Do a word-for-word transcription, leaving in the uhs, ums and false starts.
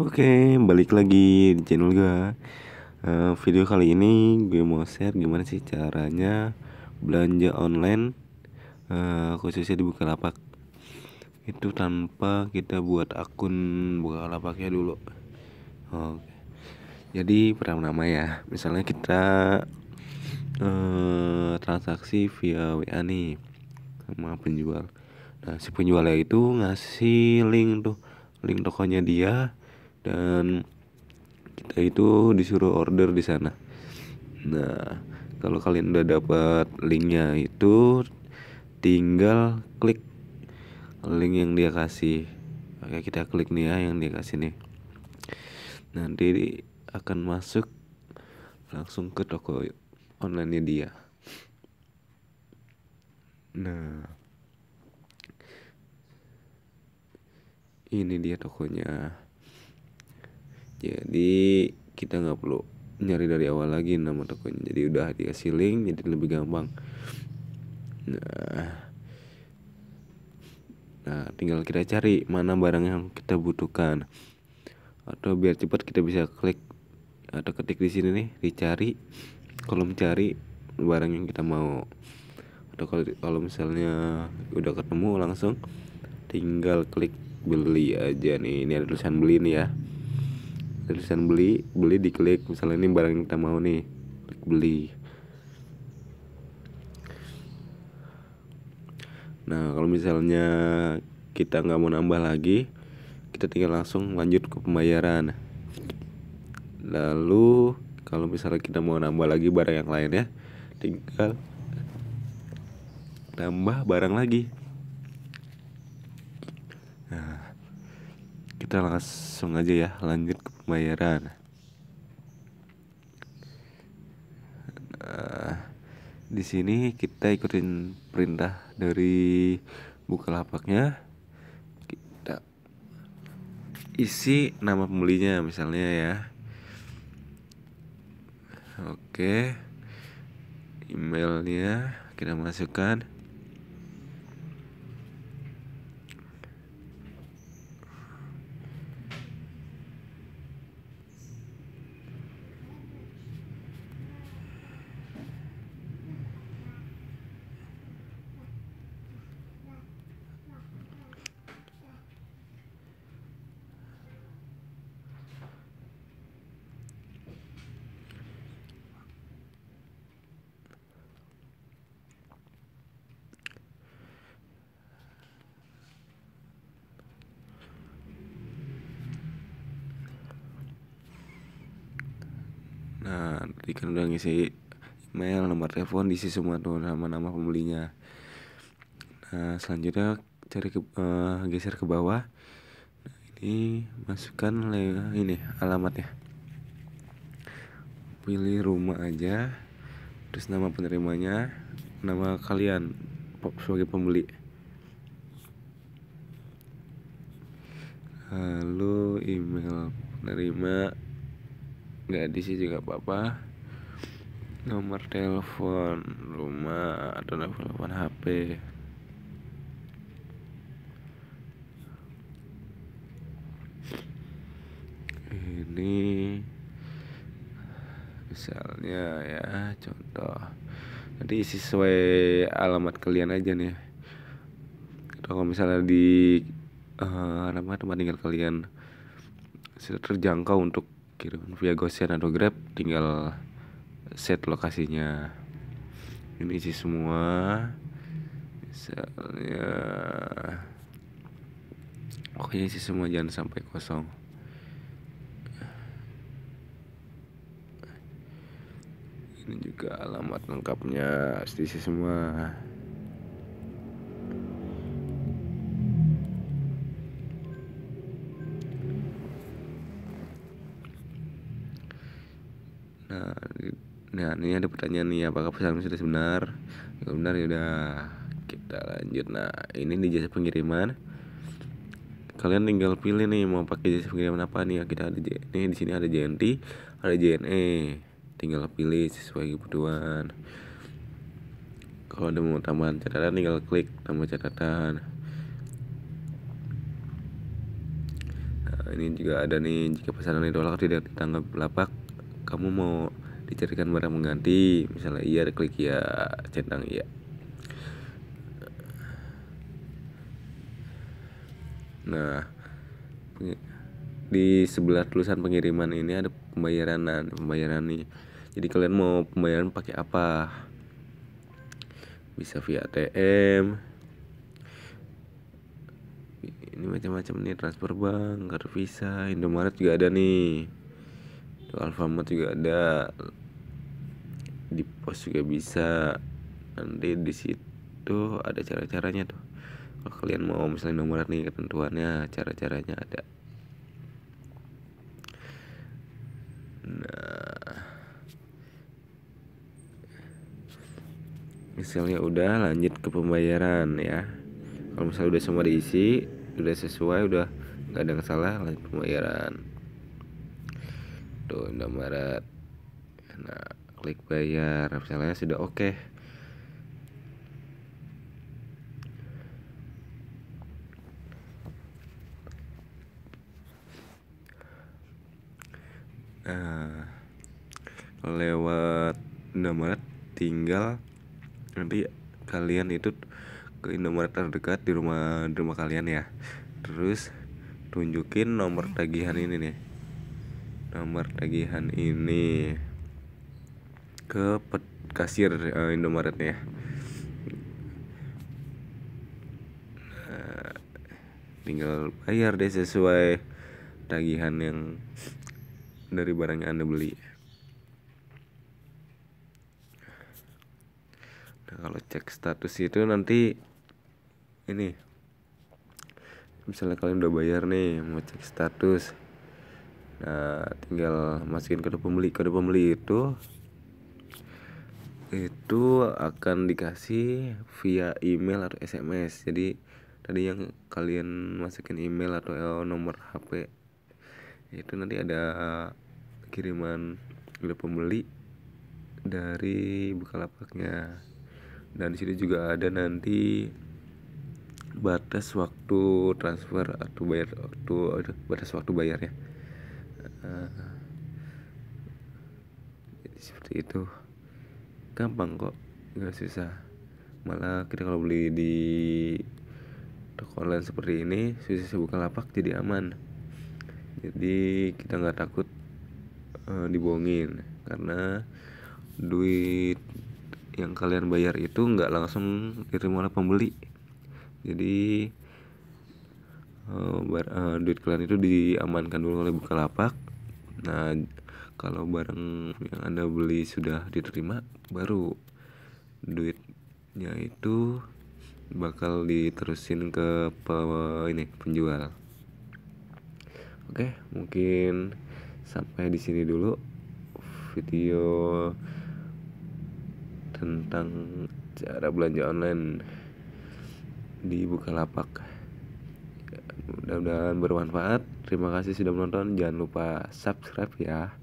Oke, balik lagi di channel gue. Uh, video kali ini gue mau share gimana sih caranya belanja online, uh, khususnya di Bukalapak. Itu tanpa kita buat akun Bukalapaknya dulu. Oke. Jadi pertama-tama ya, misalnya kita uh, transaksi via W A nih sama penjual. Nah, si penjualnya itu ngasih link tuh, link tokonya dia. Dan kita itu disuruh order di sana. Nah, kalau kalian udah dapat linknya itu, tinggal klik link yang dia kasih. Oke, kita klik nih ya yang dia kasih nih. Nanti akan masuk langsung ke toko online-nya dia. Nah, ini dia tokonya. Jadi kita nggak perlu nyari dari awal lagi nama tokonya, jadi udah dikasih link, jadi lebih gampang. Nah, nah tinggal kita cari mana barang yang kita butuhkan, atau biar cepat kita bisa klik atau ketik di sini nih, dicari kolom cari barang yang kita mau. Atau kalau kalau misalnya udah ketemu, langsung tinggal klik beli aja nih. Ini ada tulisan beli nih ya. Tulisan beli, beli diklik. Misalnya ini barang yang kita mau nih, klik beli. Nah, kalau misalnya kita nggak mau nambah lagi, kita tinggal langsung lanjut ke pembayaran. Lalu kalau misalnya kita mau nambah lagi barang yang lainnya, tinggal tambah barang lagi. Nah, kita langsung aja ya lanjut ke pembayaran. Nah, di sini kita ikutin perintah dari Bukalapaknya. Kita isi nama pembelinya misalnya ya. Oke, emailnya kita masukkan. Nah, tadi kan udah ngisi email, nomor telepon, diisi semua tuh nama-nama pembelinya. Nah, selanjutnya cari ke, uh, geser ke bawah. Nah, ini masukkan ini alamatnya. Pilih rumah aja. Terus nama penerimanya, nama kalian sebagai pembeli. Lalu email penerima, nggak diisi juga apa-apa. Nomor telepon rumah atau nomor telepon H P. Ini misalnya ya, contoh. Nanti isi sesuai alamat kalian aja nih. Atau kalau misalnya di uh, alamat tempat tinggal kalian sudah terjangkau untuk kirim via GoSend atau Grab, tinggal set lokasinya. Ini isi semua, misalnya pokoknya isi semua, jangan sampai kosong. Ini juga alamat lengkapnya, isi semua. Nah, ini ada pertanyaan nih, apakah pesanan sudah benar? Kalau benar ya udah, kita lanjut. Nah, ini di jasa pengiriman. Kalian tinggal pilih nih mau pakai jasa pengiriman apa nih. Kita ada ini di sini ada J N T, ada J N E. Tinggal pilih sesuai kebutuhan. Kalau ada mau tambahan catatan, tinggal klik tambah catatan. Nah, Ini juga ada nih, jika pesanan ditolak tidak ditangkap lapak, kamu mau dicarikan barang mengganti, misalnya iya, klik ya, centang iya. Nah, di sebelah tulisan pengiriman ini ada pembayaran, pembayaran nih. Jadi kalian mau pembayaran pakai apa? Bisa via A T M. Ini macam-macam nih, transfer bank, kartu Visa, Indomaret juga ada nih. Alfamart juga ada. Di pos juga bisa. Nanti di situ ada cara-caranya tuh. Kalau kalian mau misalnya Indomaret nih, ketentuannya, cara-caranya ada. Nah, misalnya udah, lanjut ke pembayaran ya. Kalau misalnya udah semua diisi, udah sesuai, udah nggak ada yang salah, lanjut pembayaran. Tuh Indomaret. Nah, klik bayar. Misalnya sudah oke. Okay. Nah, lewat Indomaret tinggal nanti kalian itu ke Indomaret terdekat di rumah di rumah kalian ya. Terus tunjukin nomor tagihan ini nih. Nomor tagihan ini ke kasir uh, Indomaretnya. Nah, tinggal bayar deh sesuai tagihan yang dari barang yang Anda beli. Kalau cek status itu nanti ini, misalnya kalian udah bayar nih, mau cek status, nah tinggal masukin kode pembeli. Kode pembeli itu itu akan dikasih via email atau S M S. Jadi tadi yang kalian masukin email atau nomor H P itu nanti ada kiriman kode pembeli dari Bukalapaknya. Dan di sini juga ada nanti batas waktu transfer atau bayar, waktu batas waktu bayarnya. Uh, jadi seperti itu, gampang kok, nggak susah. Malah kita kalau beli di toko online seperti ini, susah Bukalapak jadi aman. Jadi kita nggak takut uh, dibohongin, karena duit yang kalian bayar itu nggak langsung diterima oleh pembeli. Jadi uh, bar, uh, duit kalian itu diamankan dulu oleh Bukalapak. Nah, kalau barang yang Anda beli sudah diterima, baru duitnya itu bakal diterusin ke pe, ini penjual. Oke, mungkin sampai di sini dulu video tentang cara belanja online di Bukalapak. Mudah-mudahan bermanfaat. Terima kasih sudah menonton. Jangan lupa subscribe ya.